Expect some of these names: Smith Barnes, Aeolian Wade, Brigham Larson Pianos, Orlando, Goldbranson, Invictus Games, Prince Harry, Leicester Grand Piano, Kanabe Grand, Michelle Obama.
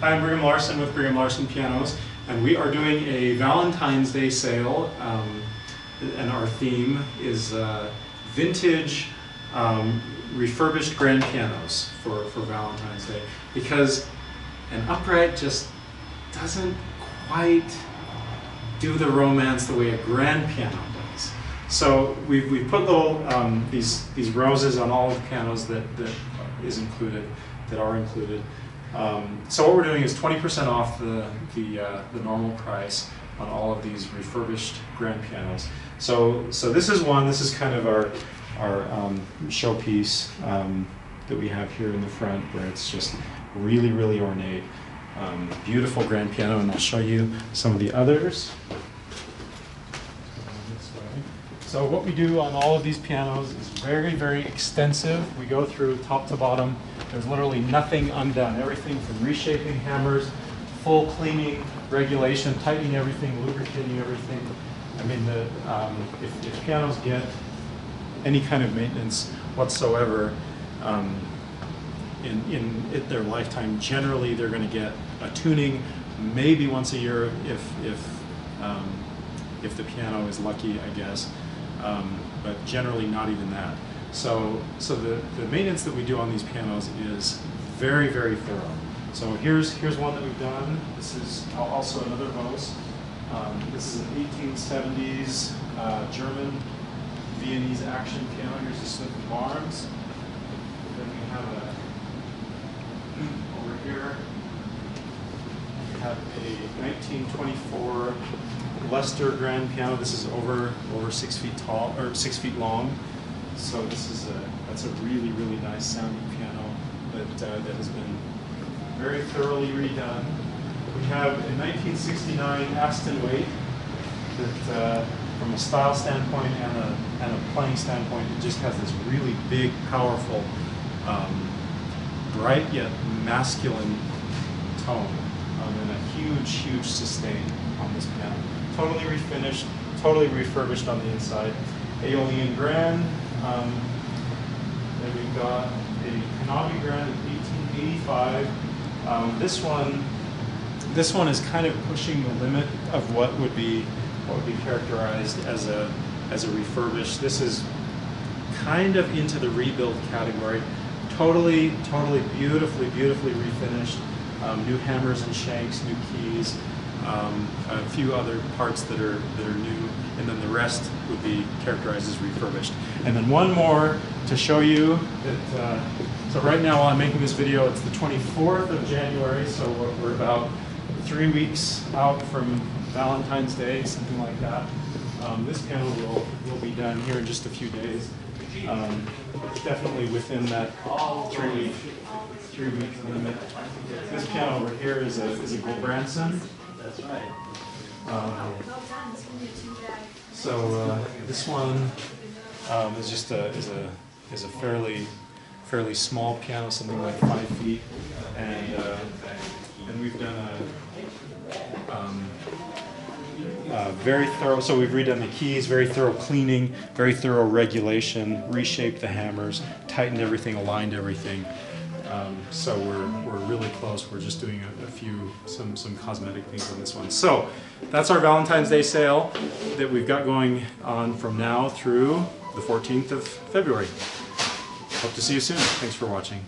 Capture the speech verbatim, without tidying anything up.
Hi, I'm Brigham Larson with Brigham Larson Pianos, and we are doing a Valentine's Day sale, um, and our theme is uh, vintage um, refurbished grand pianos for, for Valentine's Day, because an upright just doesn't quite do the romance the way a grand piano does. So we've, we've put little um, these, these roses on all of the pianos that, that is included, that are included. Um, so what we're doing is twenty percent off the, the, uh, the normal price on all of these refurbished grand pianos. So, so this is one, this is kind of our, our um, showpiece um, that we have here in the front, where it's just really, really ornate. Um, beautiful grand piano, and I'll show you some of the others. So what we do on all of these pianos is very, very extensive. We go through top to bottom. There's literally nothing undone. Everything from reshaping hammers, full cleaning, regulation, tightening everything, lubricating everything. I mean, the, um, if, if pianos get any kind of maintenance whatsoever um, in, in it, their lifetime, generally they're going to get a tuning maybe once a year if, if, um, if the piano is lucky, I guess. Um, but generally not even that. So, so the, the maintenance that we do on these pianos is very, very thorough. So here's, here's one that we've done. This is also another Vos. Um, this is an eighteen seventies uh, German Viennese action piano. Here's the Smith Barnes. Then we have a, over here, we have a nineteen twenty-four Leicester Grand Piano. This is over over six feet tall or six feet long, so this is a that's a really really nice sounding piano that uh, that has been very thoroughly redone. We have a nineteen sixty-nine Aeolian Wade that, uh, from a style standpoint and a and a playing standpoint, it just has this really big, powerful, um, bright yet masculine tone, um, and a huge huge sustain on this piano. Totally refinished, totally refurbished on the inside. Aeolian Grand. Um, then we've got a Kanabe Grand of eighteen eighty-five. Um, this one, this one is kind of pushing the limit of what would be what would be characterized as a as a refurbished. This is kind of into the rebuild category. Totally, totally beautifully, beautifully refinished. Um, new hammers and shanks, new keys. Um, a few other parts that are that are new, and then the rest would be characterized as refurbished. And then one more to show you that. Uh, so right now, while I'm making this video, it's the twenty-fourth of January, so we're about three weeks out from Valentine's Day, something like that. Um, this piano will will be done here in just a few days. Um, definitely within that three week three week limit. This piano over here is a is a Goldbranson. That's right. Um, so uh, this one um, is just a is a is a fairly fairly small piano, something like five feet, and uh, and we've done a, um, a very thorough. So we've redone the keys, very thorough cleaning, very thorough regulation, reshaped the hammers, tightened everything, aligned everything. Um, so we're, we're really close. We're just doing a, a few, some, some cosmetic things on this one. So that's our Valentine's Day sale that we've got going on from now through the fourteenth of February. Hope to see you soon. Thanks for watching.